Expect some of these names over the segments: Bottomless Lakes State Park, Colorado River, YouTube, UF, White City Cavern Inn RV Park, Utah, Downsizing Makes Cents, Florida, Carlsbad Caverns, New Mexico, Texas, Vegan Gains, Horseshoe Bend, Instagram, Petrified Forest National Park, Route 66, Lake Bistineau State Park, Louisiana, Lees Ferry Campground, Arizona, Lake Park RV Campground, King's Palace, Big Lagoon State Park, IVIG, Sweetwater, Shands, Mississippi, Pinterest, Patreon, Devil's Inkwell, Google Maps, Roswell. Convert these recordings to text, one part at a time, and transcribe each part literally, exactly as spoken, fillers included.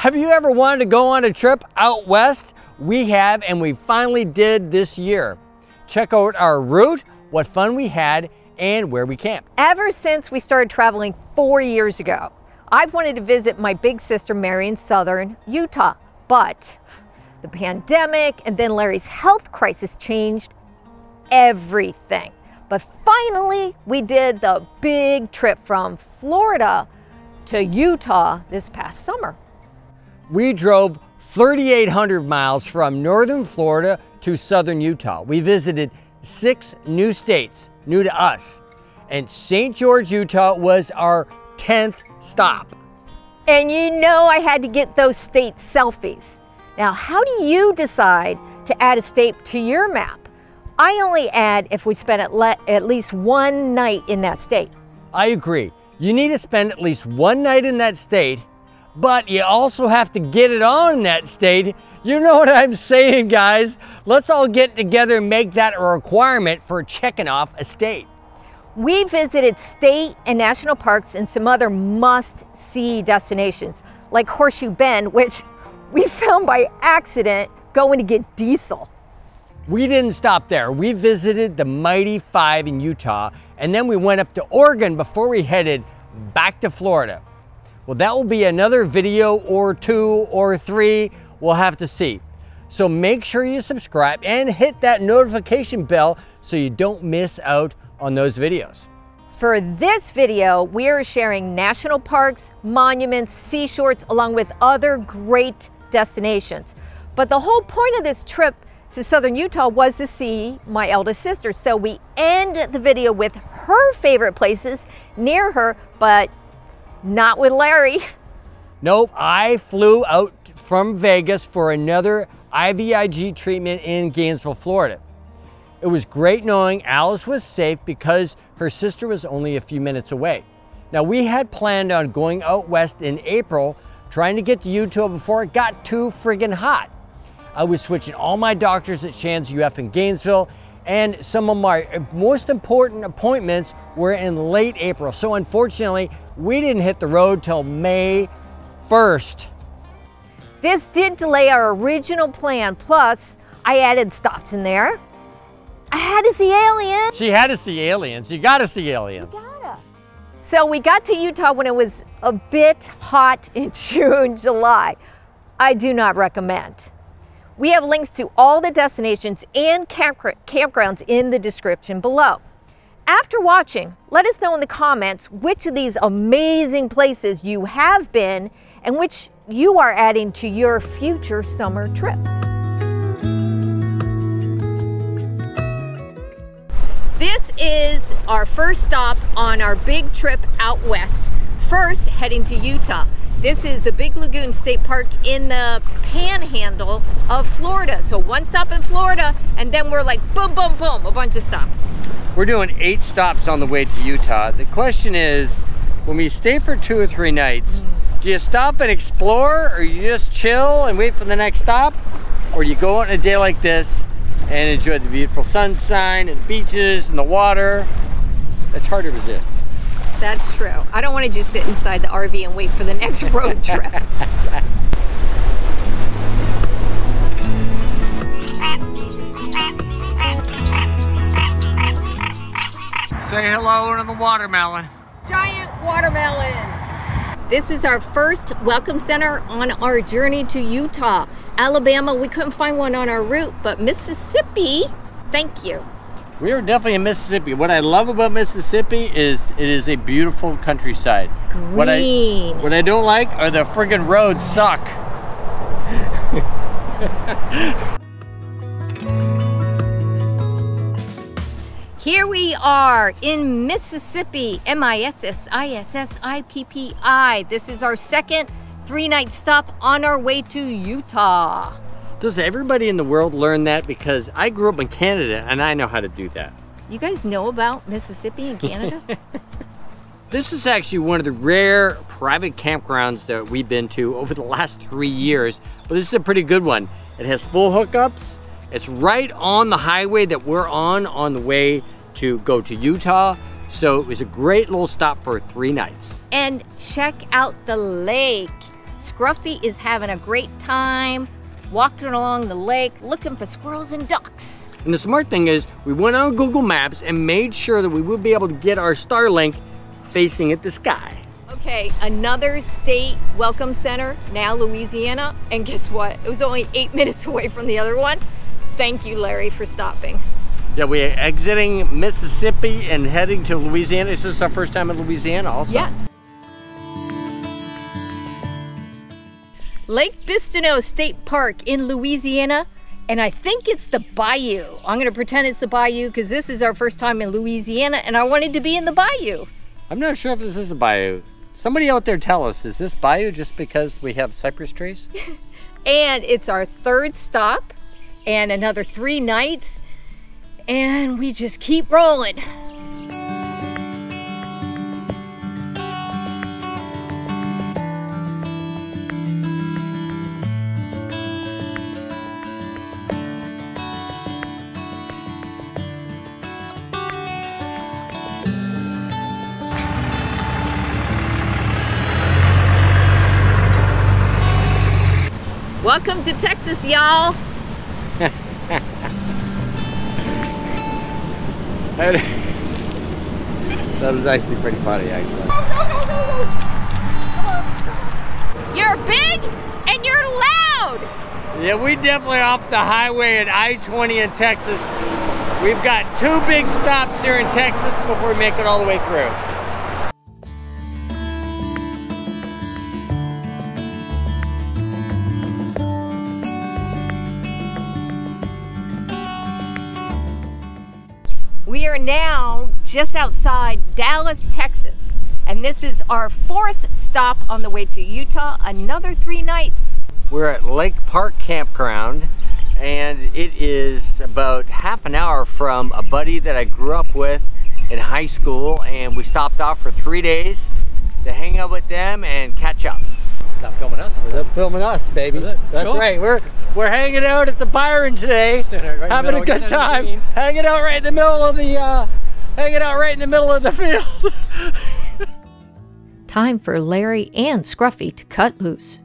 Have you ever wanted to go on a trip out west? We have, and we finally did this year. Check out our route, what fun we had, and where we camped. Ever since we started traveling four years ago, I've wanted to visit my big sister Mary in southern Utah, but the pandemic and then Larry's health crisis changed everything. But finally, we did the big trip from Florida to Utah this past summer. We drove three thousand eight hundred miles from northern Florida to southern Utah. We visited six new states, new to us, and Saint George, Utah was our tenth stop. And you know I had to get those state selfies. Now, how do you decide to add a state to your map? I only add if we spend at, le at least one night in that state. I agree. You need to spend at least one night in that state, but you also have to get it on that state. You know what I'm saying, guys? Let's all get together and make that a requirement for checking off a state. We visited state and national parks and some other must-see destinations, like Horseshoe Bend, which we found by accident going to get diesel. We didn't stop there. We visited the Mighty Five in Utah, and then we went up to Oregon before we headed back to Florida. Well, that will be another video or two or three. We'll have to see. So make sure you subscribe and hit that notification bell so you don't miss out on those videos. For this video, we are sharing national parks, monuments, seashores, along with other great destinations. But the whole point of this trip to southern Utah was to see my eldest sister. So we end the video with her favorite places near her, but not with Larry. Nope, I flew out from Vegas for another I V I G treatment in Gainesville, Florida. It was great knowing Alice was safe because her sister was only a few minutes away. Now, we had planned on going out west in April, trying to get to Utah before it got too friggin' hot. I was switching all my doctors at Shands U F in Gainesville, and some of my most important appointments were in late April. So unfortunately, we didn't hit the road till May first. This did delay our original plan. Plus, I added stops in there. I had to see aliens. She had to see aliens. You gotta see aliens. You gotta. So we got to Utah when it was a bit hot in June, July. I do not recommend. We have links to all the destinations and campgrounds in the description below. After watching, let us know in the comments which of these amazing places you have been and which you are adding to your future summer trip. This is our first stop on our big trip out west. First, heading to Utah. This is the Big Lagoon State Park in the panhandle of Florida. So one stop in Florida, and then we're like boom, boom, boom, a bunch of stops. We're doing eight stops on the way to Utah. The question is, when we stay for two or three nights, do you stop and explore, or you just chill and wait for the next stop? Or do you go out on a day like this and enjoy the beautiful sunshine and the beaches and the water? It's hard to resist. That's true. I don't want to just sit inside the R V and wait for the next road trip. Say hello to the watermelon. Giant watermelon. This is our first welcome center on our journey to Utah. Alabama, we couldn't find one on our route, but Mississippi, thank you. We are definitely in Mississippi. What I love about Mississippi is it is a beautiful countryside. Green. What I, what I don't like are the friggin' roads suck. Here we are in Mississippi, M I S S I S S I P P I. This is our second three-night stop on our way to Utah. Does everybody in the world learn that? Because I grew up in Canada and I know how to do that. You guys know about Mississippi and Canada? This is actually one of the rare private campgrounds that we've been to over the last three years, but this is a pretty good one. It has full hookups. It's right on the highway that we're on on the way to go to Utah. So it was a great little stop for three nights. And check out the lake. Scruffy is having a great time walking along the lake looking for squirrels and ducks. And the smart thing is we went on Google Maps and made sure that we would be able to get our Starlink facing at the sky. Okay, another state welcome center, now Louisiana, and guess what? It was only eight minutes away from the other one. Thank you, Larry, for stopping. Yeah, we are exiting Mississippi and heading to Louisiana. Is this our first time in Louisiana also? Yes. Lake Bistineau State Park in Louisiana, and I think it's the bayou. I'm gonna pretend it's the bayou because this is our first time in Louisiana and I wanted to be in the bayou. I'm not sure if this is the bayou. Somebody out there tell us, is this bayou just because we have cypress trees? And it's our third stop and another three nights and we just keep rolling. Welcome to Texas, y'all. That was actually pretty funny, actually. You're big and you're loud. Yeah, we definitely off the highway at I twenty in Texas. We've got two big stops here in Texas before we make it all the way through. We are now just outside Dallas, Texas, and this is our fourth stop on the way to Utah, another three nights. We're at Lake Park Campground, and it is about half an hour from a buddy that I grew up with in high school, and we stopped off for three days to hang out with them and catch up. Stop filming us. Stop filming us, baby. That's cool. Right. We're we're hanging out at the Byron today, right having a good time, hanging out right in the middle of the, uh, hanging out right in the middle of the field. Time for Larry and Scruffy to cut loose.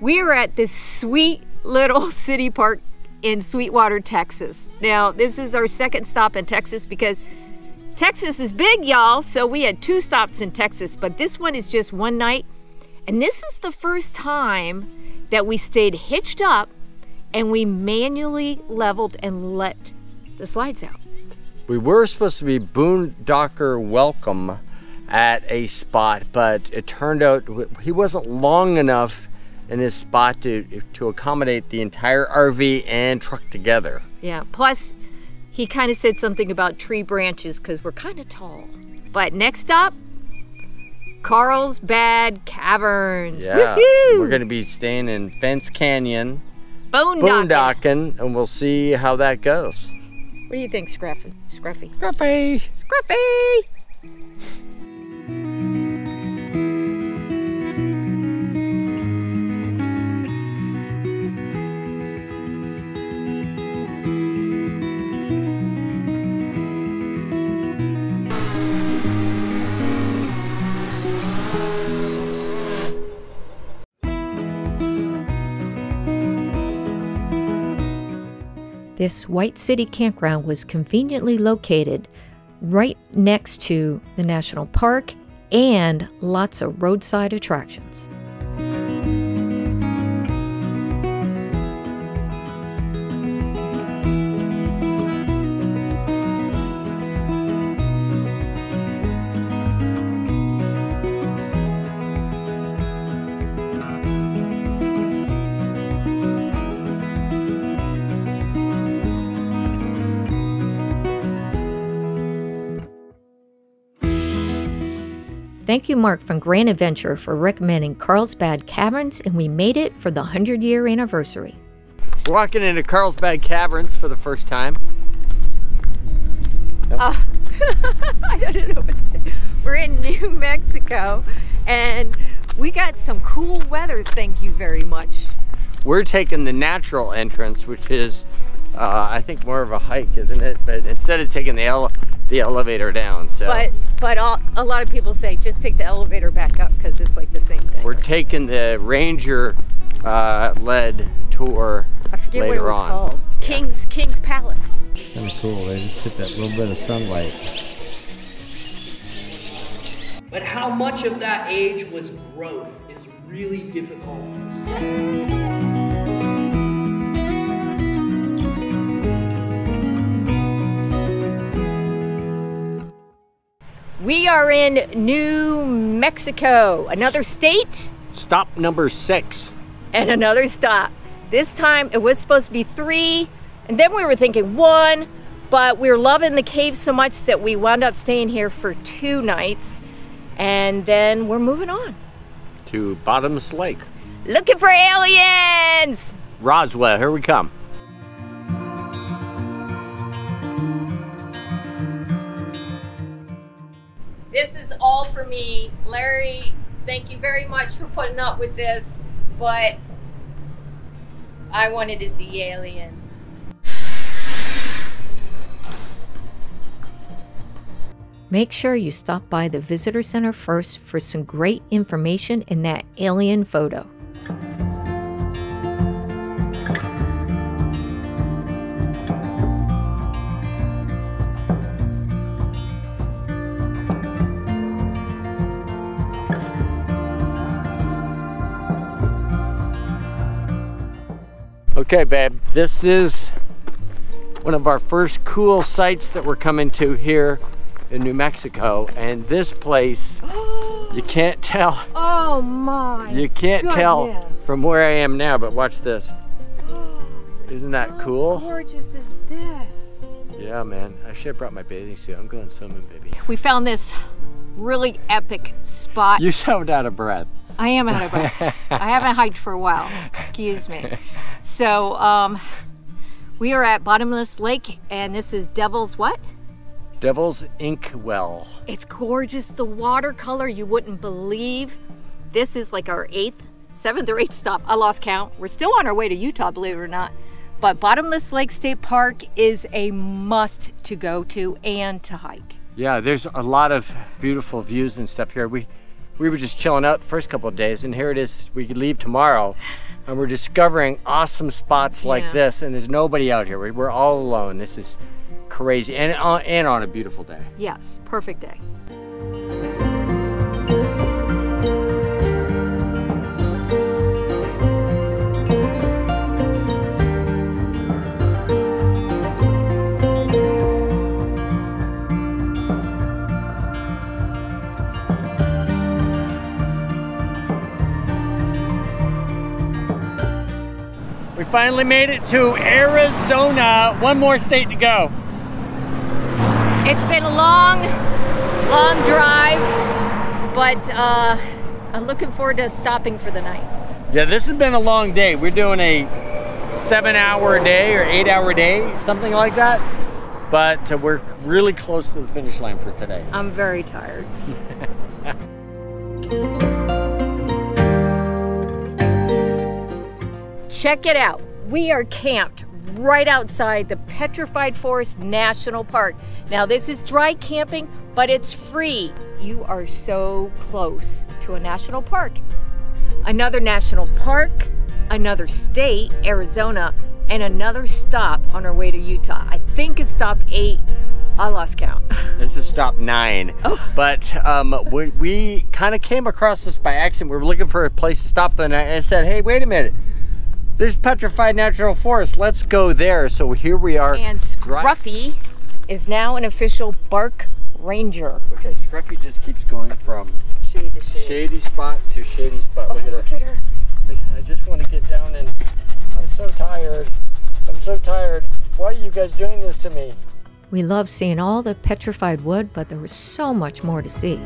We were at this sweet little city park in Sweetwater, Texas. Now this is our second stop in Texas because Texas is big, y'all, so we had two stops in Texas, but this one is just one night. And this is the first time that we stayed hitched up and we manually leveled and let the slides out. We were supposed to be boondocker welcome at a spot, but it turned out he wasn't long enough in his spot to, to accommodate the entire R V and truck together. Yeah, plus he kind of said something about tree branches because we're kind of tall. But next up, Carlsbad Caverns. Yeah, we're going to be staying in Fence Canyon, boondocking. boondocking, and we'll see how that goes. What do you think, Scruffy? Scruffy. Scruffy. Scruffy. This White City campground was conveniently located right next to the national park and lots of roadside attractions. Thank you, Mark from Grand Adventure, for recommending Carlsbad Caverns, and we made it for the hundred year anniversary. We're walking into Carlsbad Caverns for the first time. Nope. Uh, I don't know what to say. We're in New Mexico, and we got some cool weather, thank you very much. We're taking the natural entrance, which is uh, I think more of a hike, isn't it? But instead of taking the ele the elevator down, so. But but all, a lot of people say just take the elevator back up because it's like the same thing. We're taking the Ranger uh, led tour I forget later what it was on. Called. King's yeah. King's Palace. Kind of cool. They just hit that little bit of sunlight. But how much of that age was growth is really difficult to say. We are in New Mexico, another state. Stop number six. And another stop. This time it was supposed to be three, and then we were thinking one, but we were loving the cave so much that we wound up staying here for two nights. And then we're moving on to Bottomless Lake, looking for aliens. Roswell, here we come. This is all for me, Larry. Thank you very much for putting up with this, but I wanted to see aliens. Make sure you stop by the visitor center first for some great information in that alien photo. Okay, babe, this is one of our first cool sites that we're coming to here in New Mexico, and this place you can't tell. Oh my! You can't goodness. Tell from where I am now, but watch this. Isn't that How cool? How gorgeous is this? Yeah, man. I should have brought my bathing suit. I'm going swimming, baby. We found this really epic spot. You sound out of breath. I am out of breath. I haven't hiked for a while. Excuse me. So um, we are at Bottomless Lake, and this is Devil's what? Devil's Inkwell. It's gorgeous. The watercolor you wouldn't believe. This is like our eighth, seventh or eighth stop. I lost count. We're still on our way to Utah, believe it or not. But Bottomless Lake State Park is a must to go to and to hike. Yeah, there's a lot of beautiful views and stuff here. We we were just chilling out the first couple of days, and here it is. We could leave tomorrow, and we're discovering awesome spots yeah. like this. And there's nobody out here. We're all alone. This is crazy, and on, and on a beautiful day. Yes, perfect day. We finally made it to Arizona. One more state to go. It's been a long, long drive, but uh, I'm looking forward to stopping for the night. Yeah, this has been a long day. We're doing a seven-hour day or eight-hour day, something like that. But uh, we're really close to the finish line for today. I'm very tired. Check it out. We are camped right outside the Petrified Forest National Park. Now this is dry camping, but it's free. You are so close to a national park. Another national park, another state, Arizona, and another stop on our way to Utah. I think it's stop eight. I lost count. This is stop nine. Oh. But um, we, we kind of came across this by accident. We were looking for a place to stop for the night, and I said, hey, wait a minute. There's Petrified Natural Forest. Let's go there. So here we are. And Scruffy is now an official Bark Ranger. Okay, Scruffy just keeps going from shady, to shady. shady spot to shady spot. Oh, look at her. Look at her. I just want to get down, and I'm so tired. I'm so tired. Why are you guys doing this to me? We love seeing all the petrified wood, but there was so much more to see.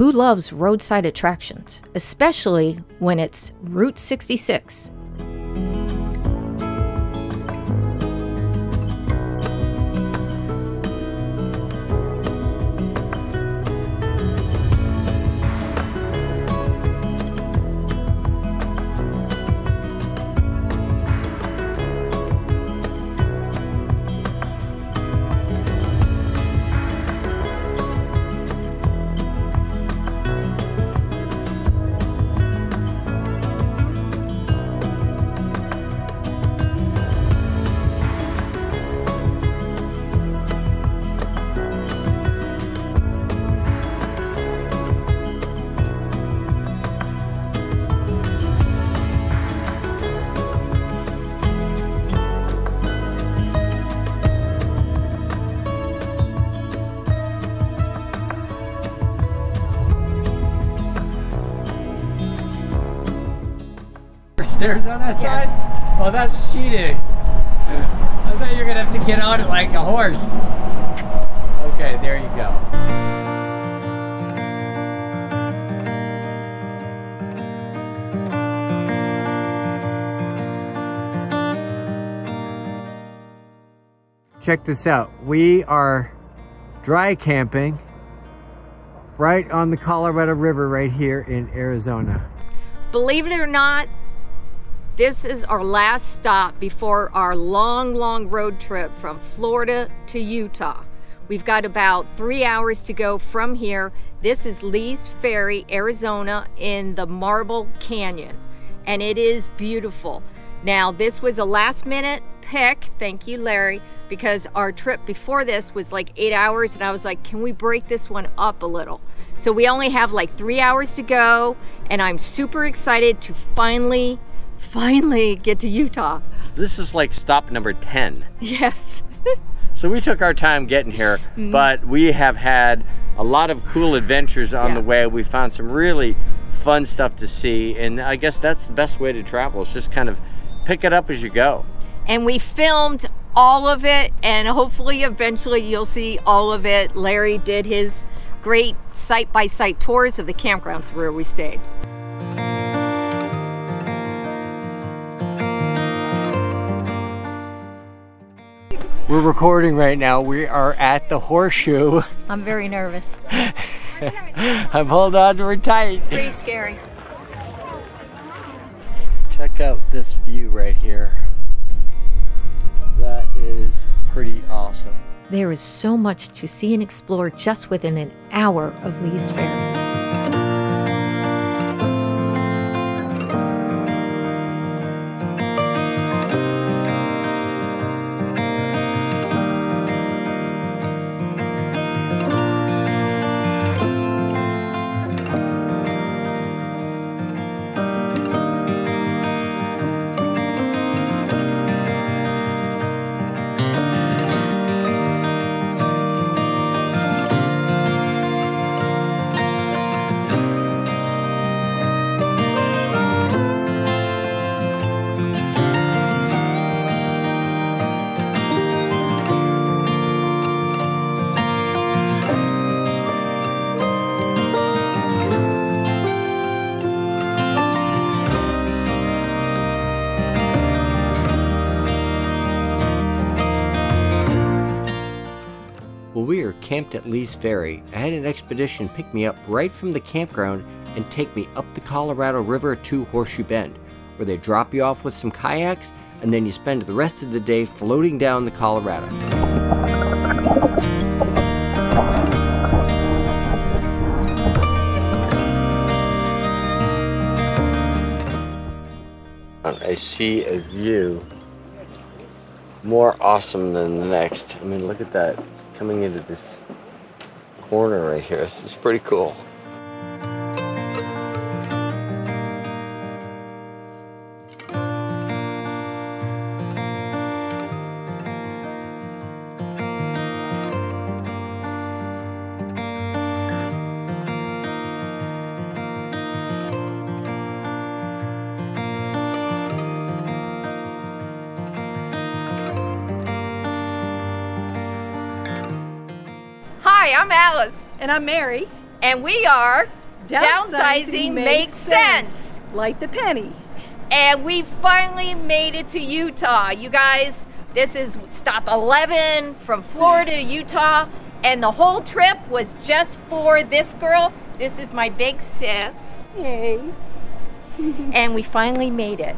Who loves roadside attractions, especially when it's Route sixty-six? Stairs on that side? Yes. Well, that's cheating. I thought you were going to have to get on it like a horse. Okay, there you go. Check this out. We are dry camping right on the Colorado River right here in Arizona. Believe it or not, this is our last stop before our long, long road trip from Florida to Utah. We've got about three hours to go from here. This is Lee's Ferry, Arizona, in the Marble Canyon, and it is beautiful. Now, this was a last minute pick, thank you, Larry, because our trip before this was like eight hours, and I was like, can we break this one up a little? So we only have like three hours to go, and I'm super excited to finally finally get to Utah. This is like stop number ten. Yes. So we took our time getting here, mm. but we have had a lot of cool adventures on yeah. the way. We found some really fun stuff to see, and I guess that's the best way to travel. It's just kind of pick it up as you go. And we filmed all of it, and hopefully eventually you'll see all of it. Larry did his great site-by-site tours of the campgrounds where we stayed. We're recording right now. We are at the Horseshoe. I'm very nervous. I'm holding on to her tight. Pretty scary. Check out this view right here. That is pretty awesome. There is so much to see and explore just within an hour of Lee's Ferry. We are camped at Lee's Ferry. I had an expedition pick me up right from the campground and take me up the Colorado River to Horseshoe Bend, where they drop you off with some kayaks, and then you spend the rest of the day floating down the Colorado. I see a view more awesome than the next. I mean, look at that. Coming into this corner right here. This is pretty cool. I'm Alice. And I'm Mary. And we are Downsizing, Downsizing Makes Sense. Sense. Like the penny. And we finally made it to Utah. You guys, this is stop eleven from Florida to Utah. And the whole trip was just for this girl. This is my big sis. Yay. And we finally made it.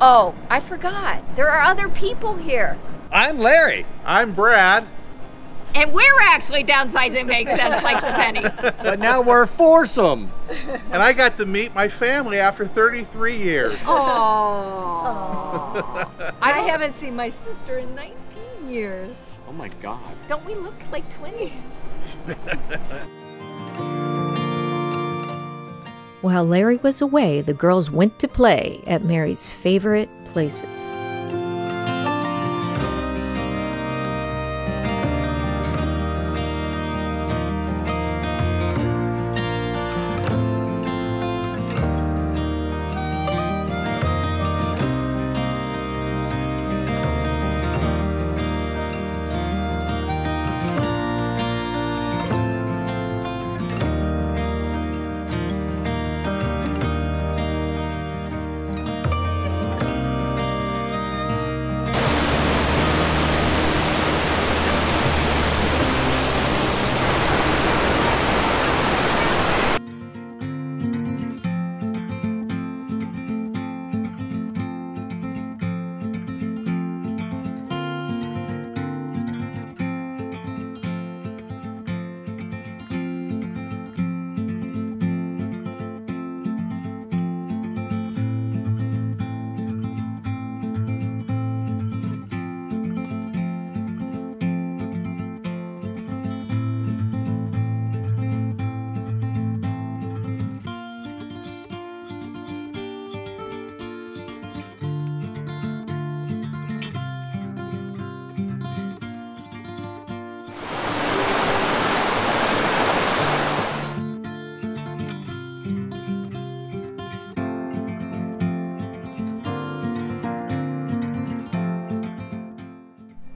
Oh, I forgot. There are other people here. I'm Larry. I'm Brad. And we're actually Downsizing Makes Sense like the penny. But now we're foursome. And I got to meet my family after thirty-three years. Aww. I haven't seen my sister in nineteen years. Oh my God. Don't we look like twins? While Larry was away, the girls went to play at Mary's favorite places.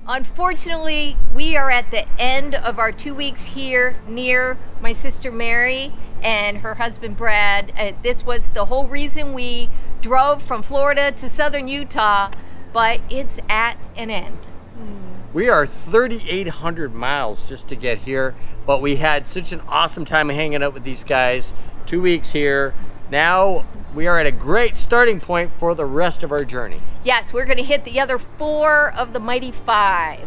Unfortunately, we are at the end of our two weeks here near my sister Mary and her husband Brad. Uh, this was the whole reason we drove from Florida to southern Utah, but it's at an end. We are thirty-eight hundred miles just to get here, but we had such an awesome time hanging out with these guys. Two weeks here. Now we are at a great starting point for the rest of our journey. Yes, we're gonna hit the other four of the mighty five.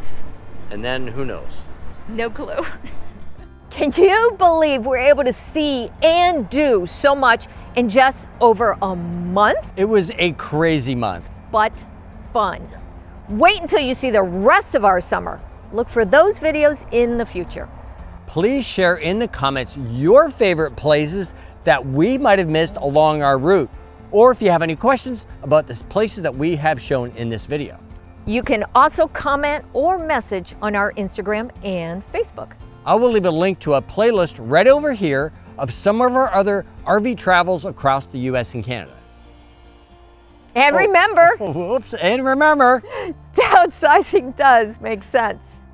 And then who knows? No clue. Can you believe we're able to see and do so much in just over a month? It was a crazy month. But fun. Wait until you see the rest of our summer. Look for those videos in the future. Please share in the comments your favorite places that we might have missed along our route, or if you have any questions about the places that we have shown in this video. You can also comment or message on our Instagram and Facebook. I will leave a link to a playlist right over here of some of our other R V travels across the U S and Canada. And remember, oh, whoops, and remember, downsizing does make sense.